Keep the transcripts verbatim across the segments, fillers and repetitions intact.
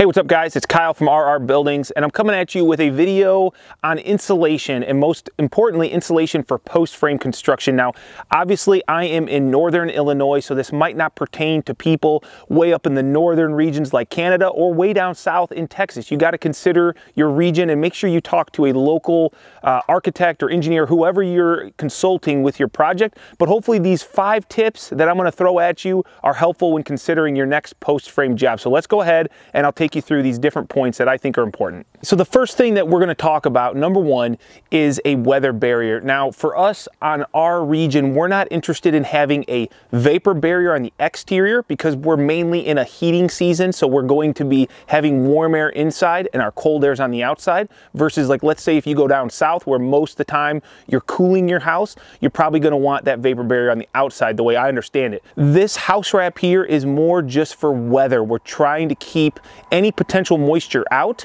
Hey, what's up guys? It's Kyle from R R Buildings, and I'm coming at you with a video on insulation, and most importantly, insulation for post frame construction. Now, obviously I am in Northern Illinois, so this might not pertain to people way up in the northern regions like Canada or way down south in Texas. You got to consider your region and make sure you talk to a local uh, architect or engineer, whoever you're consulting with your project. But hopefully these five tips that I'm going to throw at you are helpful when considering your next post frame job. So let's go ahead and I'll take you through these different points that I think are important. So the first thing that we're going to talk about, number one, is a weather barrier. Now for us on our region, we're not interested in having a vapor barrier on the exterior because we're mainly in a heating season, so we're going to be having warm air inside and our cold air's on the outside, versus like let's say if you go down south where most of the time you're cooling your house, you're probably going to want that vapor barrier on the outside the way I understand it. This house wrap here is more just for weather. We're trying to keep any any potential moisture out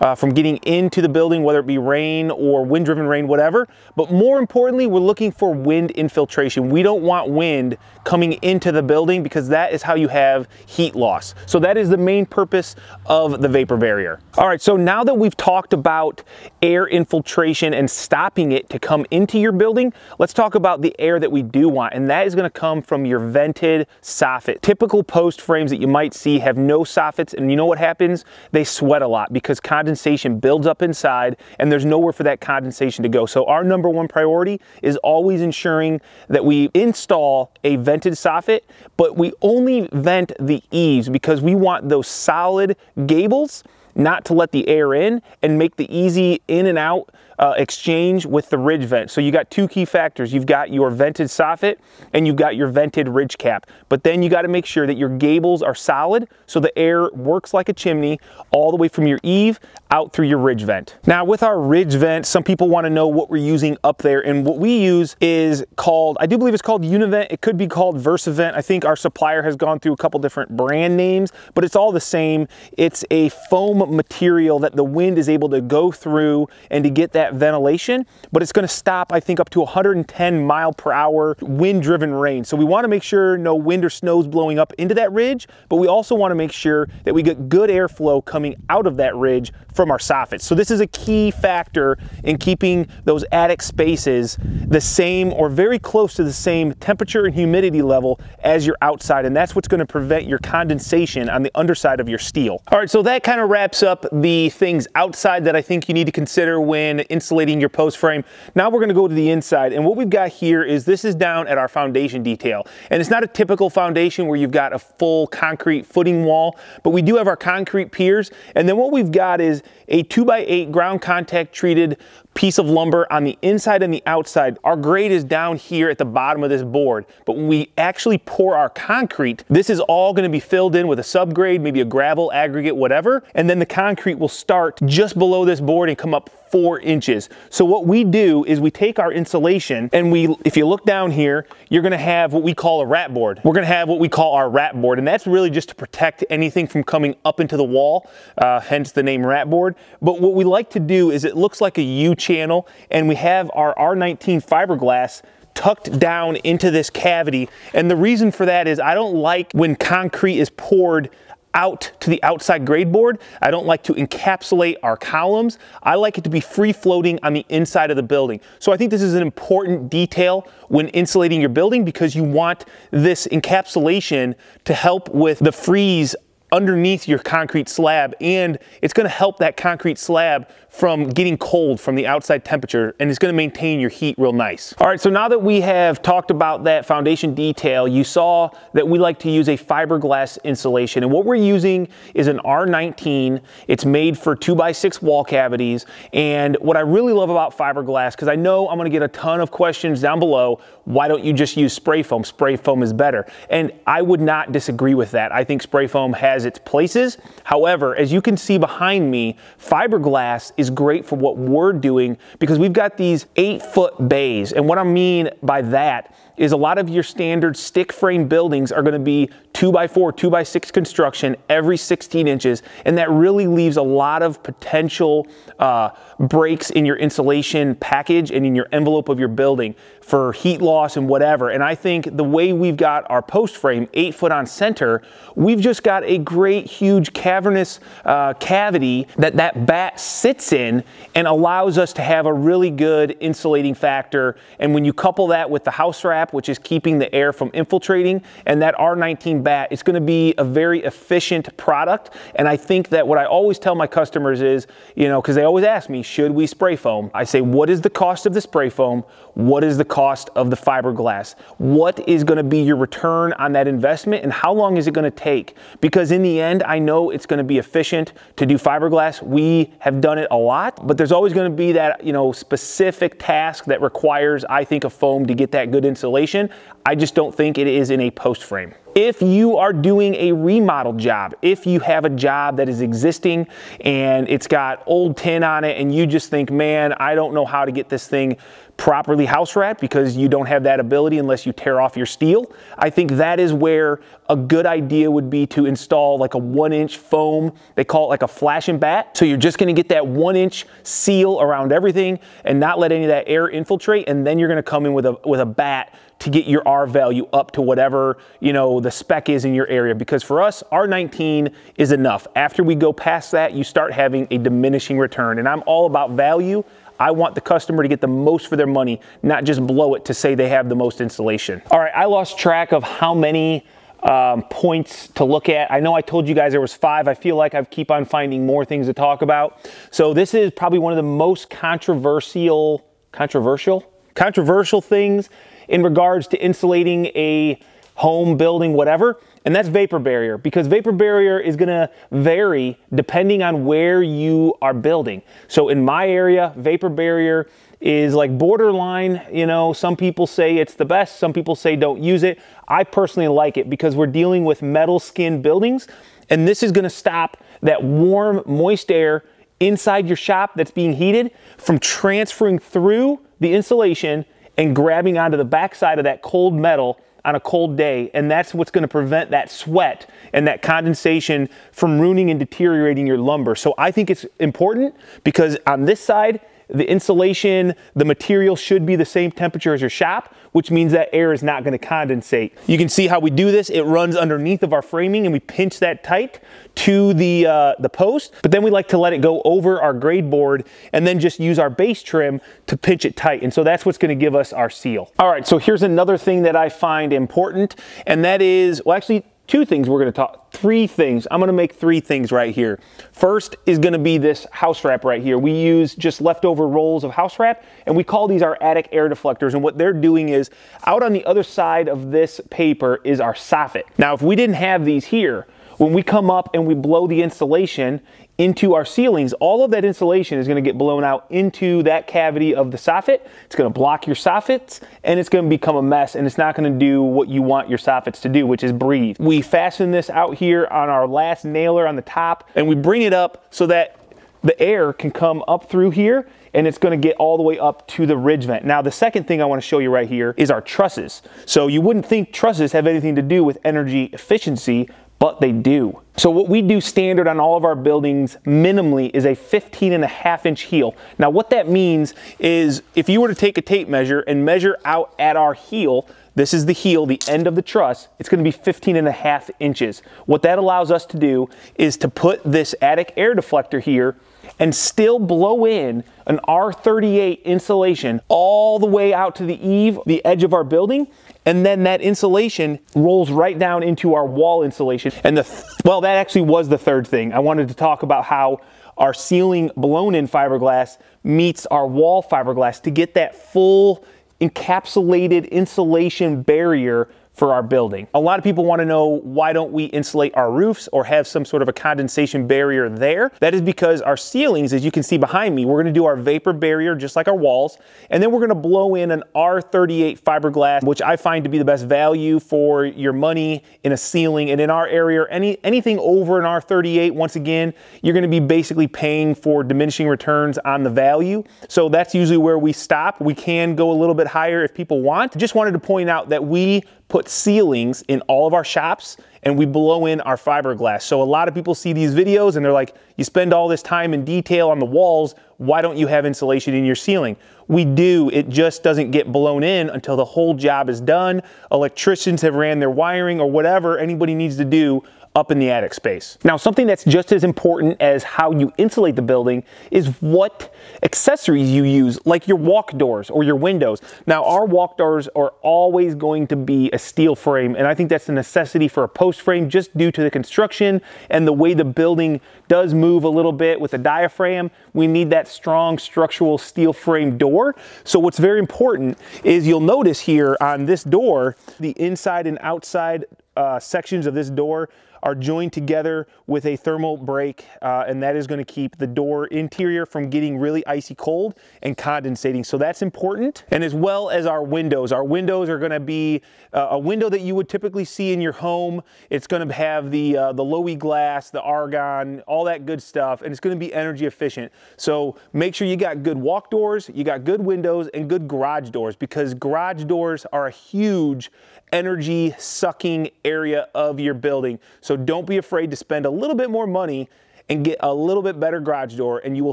uh, from getting into the building, whether it be rain or wind-driven rain, whatever. But more importantly, we're looking for wind infiltration. We don't want wind coming into the building because that is how you have heat loss. So that is the main purpose of the vapor barrier. All right, so now that we've talked about air infiltration and stopping it to come into your building, let's talk about the air that we do want, and that is gonna come from your vented soffit. Typical post frames that you might see have no soffits, and you know what happens? They sweat a lot because condensation builds up inside and there's nowhere for that condensation to go. So our number one priority is always ensuring that we install a vented vented soffit, but we only vent the eaves because we want those solid gables not to let the air in and make the easy in and out uh, exchange with the ridge vent. So you got two key factors. You've got your vented soffit and you've got your vented ridge cap, but then you got to make sure that your gables are solid so the air works like a chimney all the way from your eave out through your ridge vent. Now with our ridge vent, some people want to know what we're using up there, and what we use is called, I do believe it's called Univent. It could be called Versa Vent. I think our supplier has gone through a couple different brand names, but it's all the same. It's a foam material that the wind is able to go through and to get that ventilation, but it's going to stop, I think, up to one hundred ten mile per hour wind driven rain. So we want to make sure no wind or snow is blowing up into that ridge, but we also want to make sure that we get good airflow coming out of that ridge from our soffits. So this is a key factor in keeping those attic spaces the same or very close to the same temperature and humidity level as your outside, and that's what's going to prevent your condensation on the underside of your steel. All right, so that kind of wraps up the things outside that I think you need to consider when insulating your post frame. Now we're going to go to the inside, and what we've got here is this is down at our foundation detail, and it's not a typical foundation where you've got a full concrete footing wall, but we do have our concrete piers, and then what we've got is a two by eight ground contact treated piece of lumber on the inside and the outside. Our grade is down here at the bottom of this board, but when we actually pour our concrete, this is all going to be filled in with a subgrade, maybe a gravel, aggregate, whatever, and then the concrete will start just below this board and come up four inches. So what we do is we take our insulation and we, if you look down here, you're gonna have what we call a wrap board. We're gonna have what we call our wrap board, and that's really just to protect anything from coming up into the wall, uh, hence the name wrap board. But what we like to do is it looks like a U channel, and we have our R nineteen fiberglass tucked down into this cavity. And the reason for that is I don't like when concrete is poured out to the outside grade board. I don't like to encapsulate our columns. I like it to be free floating on the inside of the building. So I think this is an important detail when insulating your building because you want this encapsulation to help with the freeze underneath your concrete slab, and it's going to help that concrete slab from getting cold from the outside temperature, and it's going to maintain your heat real nice. All right, so now that we have talked about that foundation detail, you saw that we like to use a fiberglass insulation, and what we're using is an R nineteen. It's made for two by six wall cavities, and what I really love about fiberglass, because I know I'm going to get a ton of questions down below, why don't you just use spray foam? Spray foam is better, and I would not disagree with that. I think spray foam has its places. However, as you can see behind me, fiberglass is great for what we're doing because we've got these eight foot bays. And what I mean by that is a lot of your standard stick frame buildings are going to be two by four, two by six construction every sixteen inches. And that really leaves a lot of potential uh, breaks in your insulation package and in your envelope of your building for heat loss and whatever. And I think the way we've got our post frame eight foot on center, we've just got a great great huge cavernous uh, cavity that that bat sits in and allows us to have a really good insulating factor. And when you couple that with the house wrap, which is keeping the air from infiltrating, and that R nineteen bat, it's going to be a very efficient product. And I think that what I always tell my customers is, you know, because they always ask me, should we spray foam? I say, what is the cost of the spray foam? What is the cost of the fiberglass? What is going to be your return on that investment, and how long is it going to take? Because in the end, I know it's going to be efficient to do fiberglass. We have done it a lot, but there's always going to be that, you know, specific task that requires, I think, a foam to get that good insulation. I just don't think it is in a post frame. If you are doing a remodel job, if you have a job that is existing and it's got old tin on it and you just think, man, I don't know how to get this thing properly house wrapped, because you don't have that ability unless you tear off your steel, I think that is where a good idea would be to install like a one inch foam. They call it like a flash and bat. So you're just gonna get that one inch seal around everything and not let any of that air infiltrate. And then you're gonna come in with a, with a bat to get your R value up to whatever, you know, the spec is in your area. Because for us, R nineteen is enough. After we go past that, you start having a diminishing return. And I'm all about value. I want the customer to get the most for their money, not just blow it to say they have the most insulation. All right, I lost track of how many um, points to look at. I know I told you guys there was five. I feel like I keep on finding more things to talk about. So this is probably one of the most controversial, controversial? Controversial things in regards to insulating a home, building, whatever, and that's vapor barrier, because vapor barrier is gonna vary depending on where you are building. So in my area, vapor barrier is like borderline, you know, some people say it's the best, some people say don't use it. I personally like it because we're dealing with metal skin buildings, and this is gonna stop that warm, moist air inside your shop that's being heated from transferring through the insulation and grabbing onto the backside of that cold metal on a cold day, and that's what's gonna prevent that sweat and that condensation from ruining and deteriorating your lumber. So I think it's important, because on this side, the insulation, the material should be the same temperature as your shop, which means that air is not gonna condensate. You can see how we do this. It runs underneath of our framing and we pinch that tight to the, uh, the post, but then we like to let it go over our grade board and then just use our base trim to pinch it tight. And so that's what's gonna give us our seal. All right, so here's another thing that I find important, and that is, well, actually, two things we're gonna talk, three things. I'm gonna make three things right here. First is gonna be this house wrap right here. We use just leftover rolls of house wrap, and we call these our attic air deflectors. And what they're doing is, out on the other side of this paper is our soffit. Now, if we didn't have these here, when we come up and we blow the insulation into our ceilings, all of that insulation is gonna get blown out into that cavity of the soffit. It's gonna block your soffits, and it's gonna become a mess, and it's not gonna do what you want your soffits to do, which is breathe. We fasten this out here on our last nailer on the top, and we bring it up so that the air can come up through here, and it's gonna get all the way up to the ridge vent. Now, the second thing I wanna show you right here is our trusses. So you wouldn't think trusses have anything to do with energy efficiency, but they do. So what we do standard on all of our buildings minimally is a fifteen and a half inch heel. Now what that means is, if you were to take a tape measure and measure out at our heel, this is the heel, the end of the truss, it's gonna be fifteen and a half inches. What that allows us to do is to put this attic air deflector here and still blow in an R thirty-eight insulation all the way out to the eave, the edge of our building, and then that insulation rolls right down into our wall insulation. And the, th well, that actually was the third thing. I wanted to talk about how our ceiling blown-in fiberglass meets our wall fiberglass to get that full encapsulated insulation barrier for our building. A lot of people want to know, why don't we insulate our roofs or have some sort of a condensation barrier there? That is because our ceilings, as you can see behind me, we're gonna do our vapor barrier just like our walls, and then we're gonna blow in an R thirty-eight fiberglass, which I find to be the best value for your money in a ceiling. And in our area, any anything over an R thirty-eight, once again, you're gonna be basically paying for diminishing returns on the value. So that's usually where we stop. We can go a little bit higher if people want. Just wanted to point out that we put ceilings in all of our shops, and we blow in our fiberglass. So a lot of people see these videos and they're like, you spend all this time in detail on the walls, why don't you have insulation in your ceiling? We do, it just doesn't get blown in until the whole job is done. Electricians have ran their wiring or whatever anybody needs to do up in the attic space. Now, something that's just as important as how you insulate the building is what accessories you use, like your walk doors or your windows. Now, our walk doors are always going to be a steel frame, and I think that's a necessity for a post frame just due to the construction and the way the building does move a little bit with a diaphragm. We need that strong structural steel frame door. So what's very important is you'll notice here on this door, the inside and outside uh, sections of this door are joined together with a thermal break, uh, and that is going to keep the door interior from getting really icy cold and condensating. So that's important. And as well as our windows. Our windows are going to be uh, a window that you would typically see in your home. It's going to have the, uh, the Low-E glass, the argon, all that good stuff, and it's going to be energy efficient. So make sure you got good walk doors, you got good windows, and good garage doors, because garage doors are a huge energy sucking area of your building. So So don't be afraid to spend a little bit more money and get a little bit better garage door, and you will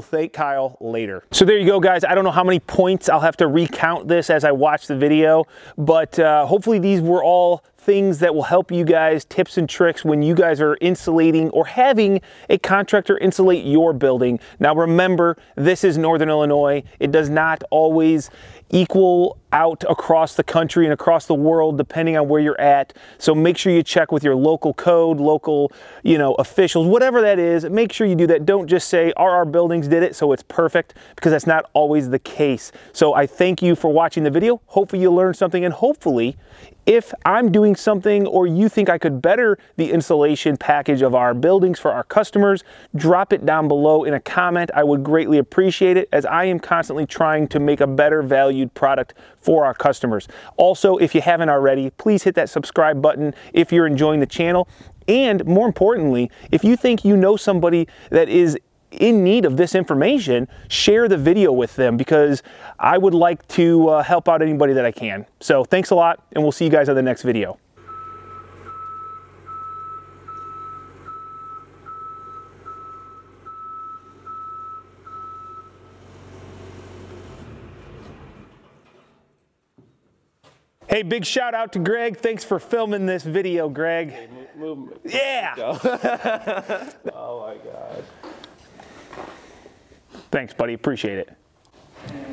thank Kyle later. So there you go, guys. I don't know how many points. I'll have to recount this as I watch the video, but uh, hopefully these were all things that will help you guys, tips and tricks when you guys are insulating or having a contractor insulate your building. Now remember, this is Northern Illinois. It does not always equal out across the country and across the world depending on where you're at. So make sure you check with your local code, local, you know, officials, whatever that is. Make sure you do that. Don't just say R R Buildings did it, so it's perfect, because that's not always the case. So I thank you for watching the video. Hopefully you learned something, and hopefully if I'm doing something or you think I could better the insulation package of our buildings for our customers, drop it down below in a comment. I would greatly appreciate it, as I am constantly trying to make a better valued product for our customers. Also, if you haven't already, please hit that subscribe button if you're enjoying the channel. And more importantly, if you think you know somebody that is in need of this information, share the video with them, because I would like to uh, help out anybody that I can. So thanks a lot, and we'll see you guys on the next video. Hey, big shout out to Greg. Thanks for filming this video, Greg. Hey, move, move. Yeah. Oh my God. Thanks, buddy. Appreciate it.